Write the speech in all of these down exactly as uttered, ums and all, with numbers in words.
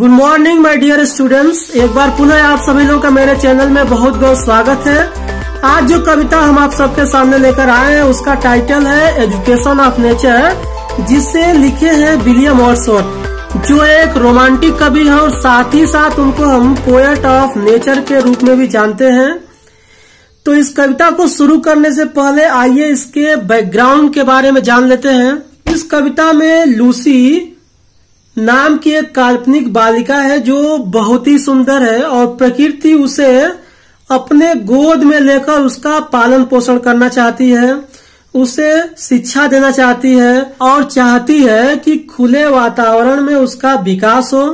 Good morning my dear students, एक बार पुनः आप सभी लोगों का मेरे चैनल में बहुत बहुत स्वागत है। आज जो कविता हम आप सबके सामने लेकर आए हैं उसका टाइटल है एजुकेशन ऑफ नेचर, जिसे लिखे हैं विलियम और जो एक रोमांटिक कवि हैं और साथ ही साथ उनको हम पोएट ऑफ नेचर के रूप में भी जानते हैं। तो इस कविता को शुरू करने से पहले आइए इसके बैकग्राउंड के बारे में जान लेते हैं। इस कविता में लूसी नाम की एक काल्पनिक बालिका है जो बहुत ही सुंदर है और प्रकृति उसे अपने गोद में लेकर उसका पालन पोषण करना चाहती है, उसे शिक्षा देना चाहती है और चाहती है कि खुले वातावरण में उसका विकास हो।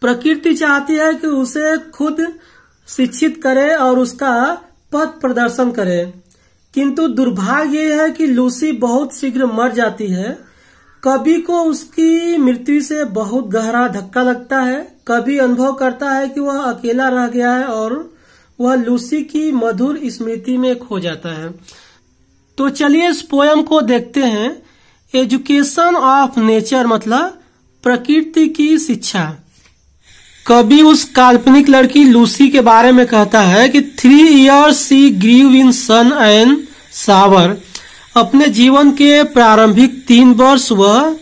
प्रकृति चाहती है कि उसे खुद शिक्षित करे और उसका पथ प्रदर्शन करे, किंतु दुर्भाग्य यह है कि लूसी बहुत शीघ्र मर जाती है। कवि को उसकी मृत्यु से बहुत गहरा धक्का लगता है। कवि अनुभव करता है कि वह अकेला रह गया है और वह लूसी की मधुर स्मृति में खो जाता है। तो चलिए इस पोयम को देखते हैं। एजुकेशन ऑफ नेचर मतलब प्रकृति की शिक्षा। कवि उस काल्पनिक लड़की लूसी के बारे में कहता है कि three years she grew in sun and shower. अपने जीवन के प्रारंभिक तीन वर्ष वह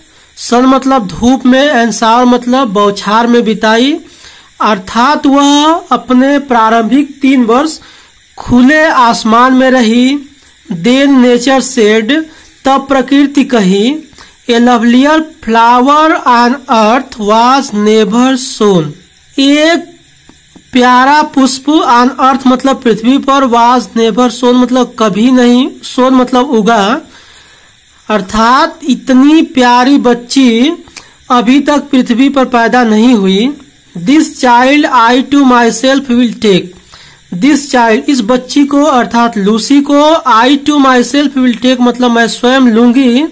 सन मतलब धूप में एंड शावर मतलब बौछार में बिताई, अर्थात वह अपने प्रारंभिक तीन वर्ष खुले आसमान में रही। देन नेचर सेड, तब प्रकृति कही, a lovelier flower on earth was never sown. एक प्यारा पुष्प ऑन अर्थ मतलब पृथ्वी पर, वाज नेवर सोन मतलब कभी नहीं, सोन मतलब उगा, अर्थात इतनी प्यारी बच्ची अभी तक पृथ्वी पर पैदा नहीं हुई। This child I to myself will take, this child इस बच्ची को अर्थात लूसी को I to myself will take मतलब मैं स्वयं लूंगी।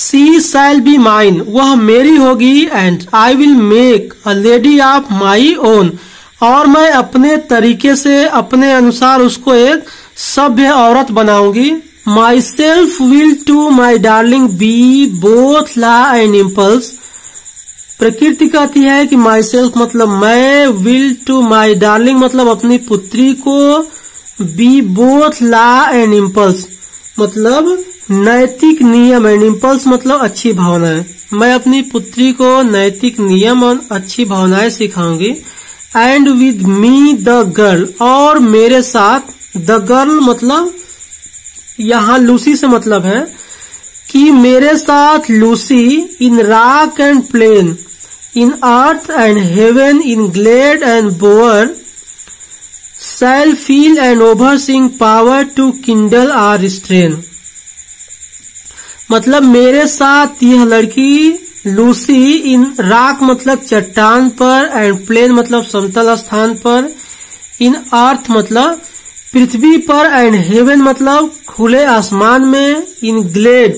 सी शैल बी माइन वह मेरी होगी। And I will make a lady of my own और मैं अपने तरीके से अपने अनुसार उसको एक सभ्य औरत बनाऊंगी। Myself will to my darling be both law and impulse. प्रकृति कहती है कि माई सेल्फ मतलब मैं, विल टू माई डार्लिंग मतलब अपनी पुत्री को, be both law and impulse मतलब नैतिक नियम एंड इम्पल्स मतलब अच्छी भावनाएं। मैं अपनी पुत्री को नैतिक नियम और अच्छी भावनाएं सिखाऊंगी। And with me the girl और मेरे साथ, द गर्ल मतलब यहाँ लूसी से मतलब है कि मेरे साथ Lucy, in rock and plain, in earth and heaven, in glade and bower, shall feel and overseeing power to kindle or restrain मतलब मेरे साथ यह लड़की लूसी इन राख मतलब चट्टान पर एंड प्लेन मतलब समतल स्थान पर, इन अर्थ मतलब पृथ्वी पर एंड हेवन मतलब खुले आसमान में, इन ग्लेड,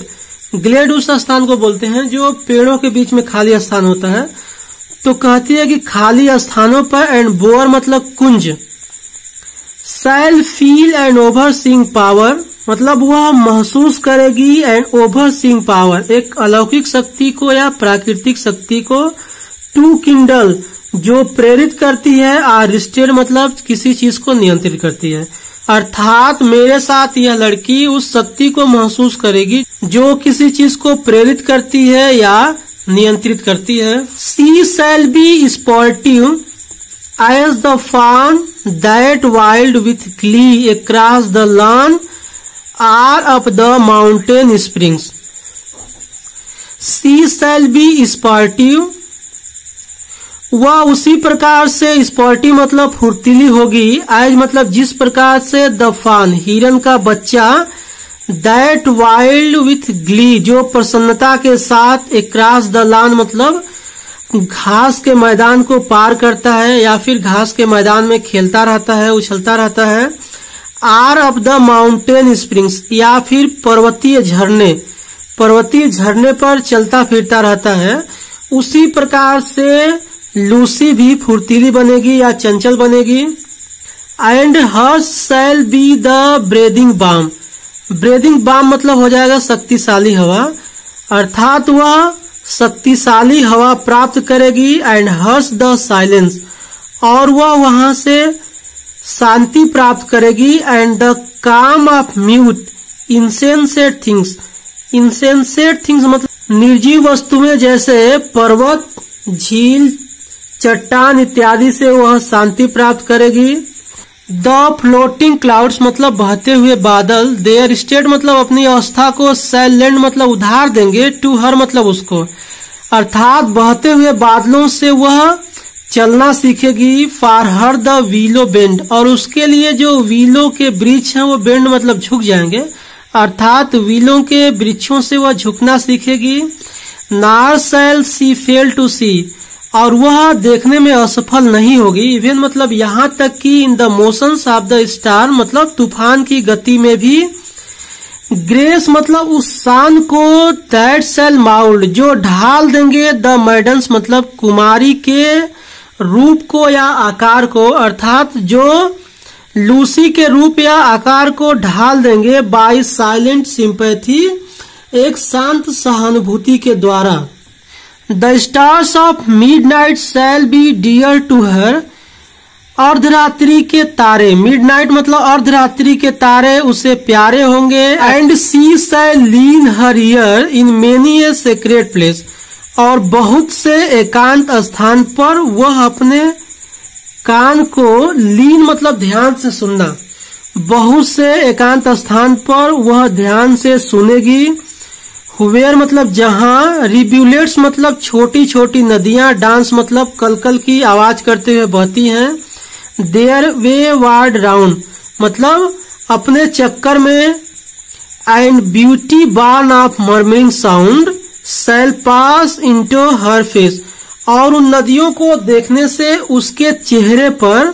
ग्लेड उस स्थान को बोलते हैं जो पेड़ों के बीच में खाली स्थान होता है, तो कहती है कि खाली स्थानों पर, एंड बोअर मतलब कुंज। Shall feel and overseeing power मतलब वह महसूस करेगी एंड ओवरसीइंग पावर एक अलौकिक शक्ति को या प्राकृतिक शक्ति को, टू किंडल जो प्रेरित करती है, आर रिस्ट्रेन मतलब किसी चीज को नियंत्रित करती है, अर्थात मेरे साथ यह लड़की उस शक्ति को महसूस करेगी जो किसी चीज को प्रेरित करती है या नियंत्रित करती है। She shall be sportive as the fawn that wild with glee across the lawn or up the mountain springs. She shall be sportive वह उसी प्रकार से, स्पोर्टिव मतलब फुर्तीली होगी, एज मतलब जिस प्रकार से, द फान हिरन का बच्चा, दैट वाइल्ड विथ ग्ली जो प्रसन्नता के साथ, अक्रॉस द लॉन मतलब घास के मैदान को पार करता है या फिर घास के मैदान में खेलता रहता है, उछलता रहता है, or up the mountain springs या फिर पर्वतीय झरने, पर्वतीय झरने पर चलता फिरता रहता है। उसी प्रकार से लूसी भी फुर्तीली बनेगी या चंचल बनेगी। And hers shall be the breathing balm, breathing balm मतलब हो जाएगा शक्तिशाली हवा, अर्थात वह शक्तिशाली हवा प्राप्त करेगी एंड हर्स द साइलेंस, और वह वहां से शांति प्राप्त करेगी and the calm of mute insensate things. Insensate things मतलब निर्जीव वस्तुएं जैसे पर्वत, झील, चट्टान इत्यादि से वह शांति प्राप्त करेगी। द फ्लोटिंग क्लाउड्स मतलब बहते हुए बादल, देयर स्टेट मतलब अपनी अवस्था को, साइलेंट मतलब उधार देंगे, टू हर मतलब उसको, अर्थात बहते हुए बादलों से वह चलना सीखेगी। For her the willow bend, और उसके लिए जो वीलो के वृक्ष हैं वो बेंड मतलब झुक जाएंगे, अर्थात वीलों के वृक्षों से वह झुकना सीखेगी। Nor shall she fail to see, और वह देखने में असफल नहीं होगी। इवन मतलब यहाँ तक कि in the motions of the star मतलब तूफान की गति में भी। ग्रेस मतलब उस शान को, दैट शैल माउल्ड जो ढाल देंगे, द मैडन्स मतलब कुमारी के रूप को या आकार को, अर्थात जो लूसी के रूप या आकार को ढाल देंगे। बाय साइलेंट सिंपैथी, एक शांत सहानुभूति के द्वारा। The stars of midnight shall be dear to her, अर्धरात्रि के तारे, midnight मतलब अर्धरात्रि के तारे उसे प्यारे होंगे। And she shall lean her ear in many a secret place, और बहुत से एकांत स्थान पर वह अपने कान को, लीन मतलब ध्यान से सुनना, बहुत से एकांत स्थान पर वह ध्यान से सुनेगी। हुवेर मतलब जहाँ, रिब्यूलेट्स मतलब छोटी छोटी नदियाँ, डांस मतलब कलकल की आवाज करते हुए बहती हैं। देयर वे वार्ड राउंड मतलब अपने चक्कर में। And beauty born of murmuring sound shall pass into her face, और उन नदियों को देखने से उसके चेहरे पर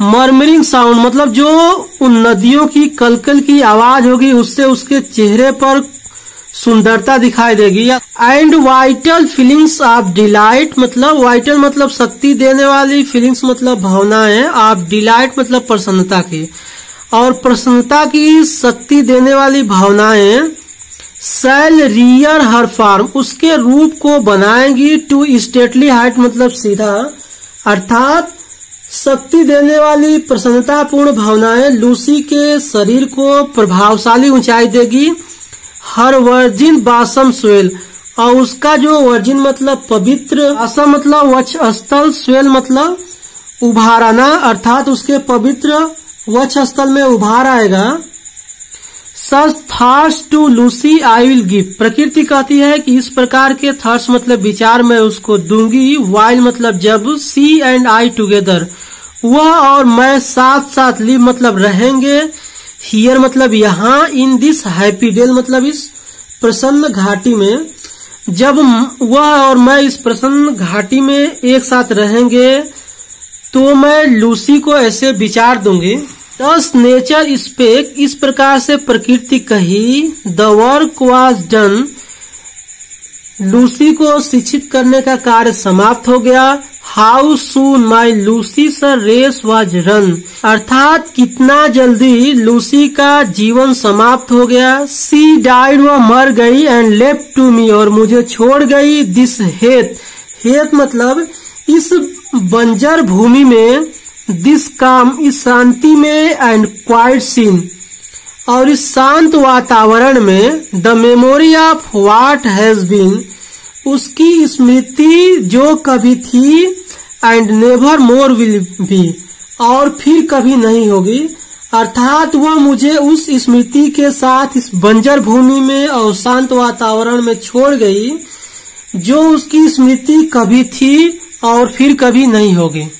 मर्मरिंग साउंड मतलब जो उन नदियों की कलकल की आवाज होगी उससे उसके चेहरे पर सुंदरता दिखाई देगी। And vital feelings of delight मतलब, वाइटल मतलब शक्ति देने वाली, फीलिंग्स मतलब भावनाएं, ऑफ डिलाइट मतलब प्रसन्नता की, और प्रसन्नता की शक्ति देने वाली भावनाएं। शैल रियर हर फॉर्म, उसके रूप को बनाएगी। टू स्टेटली हाइट मतलब सीधा, अर्थात शक्ति देने वाली प्रसन्नतापूर्ण भावनाएं लूसी के शरीर को प्रभावशाली ऊंचाई देगी। हर वर्जिन बासम स्वेल, और उसका जो वर्जिन मतलब पवित्र, असम मतलब वक्षस्थल, स्वेल मतलब उभारना, अर्थात उसके पवित्र वक्षस्थल में उभार आएगा। Such thoughts to Lucy I will give, प्रकृति कहती है कि इस प्रकार के थॉट्स मतलब विचार मैं उसको दूंगी। वाइल मतलब जब, सी एंड आई टुगेदर वह और मैं साथ साथ, लिव मतलब रहेंगे, हियर मतलब यहाँ, इन दिस हैप्पी डेल मतलब इस प्रसन्न घाटी में, जब वह और मैं इस प्रसन्न घाटी में एक साथ रहेंगे तो मैं लूसी को ऐसे विचार दूंगी। दस नेचर स्पेक, इस प्रकार से प्रकृति कही। The work was done, Lucy को शिक्षित करने का कार्य समाप्त हो गया। How soon my Lucy sir race was run, अर्थात कितना जल्दी लूसी का जीवन समाप्त हो गया। सी डाइड, वह मर गई। एंड लेफ्ट टू मी, और मुझे छोड़ गई। दिस हेत, हेत मतलब इस बंजर भूमि में, दिस काम इस शांति में, एंड क्वाइट सीन और इस शांत वातावरण में। The memory of what has been, उसकी स्मृति जो कभी थी, and never more will be, और फिर कभी नहीं होगी, अर्थात वह मुझे उस स्मृति के साथ इस बंजर भूमि में और शांत वातावरण में छोड़ गई जो उसकी स्मृति कभी थी और फिर कभी नहीं होगी।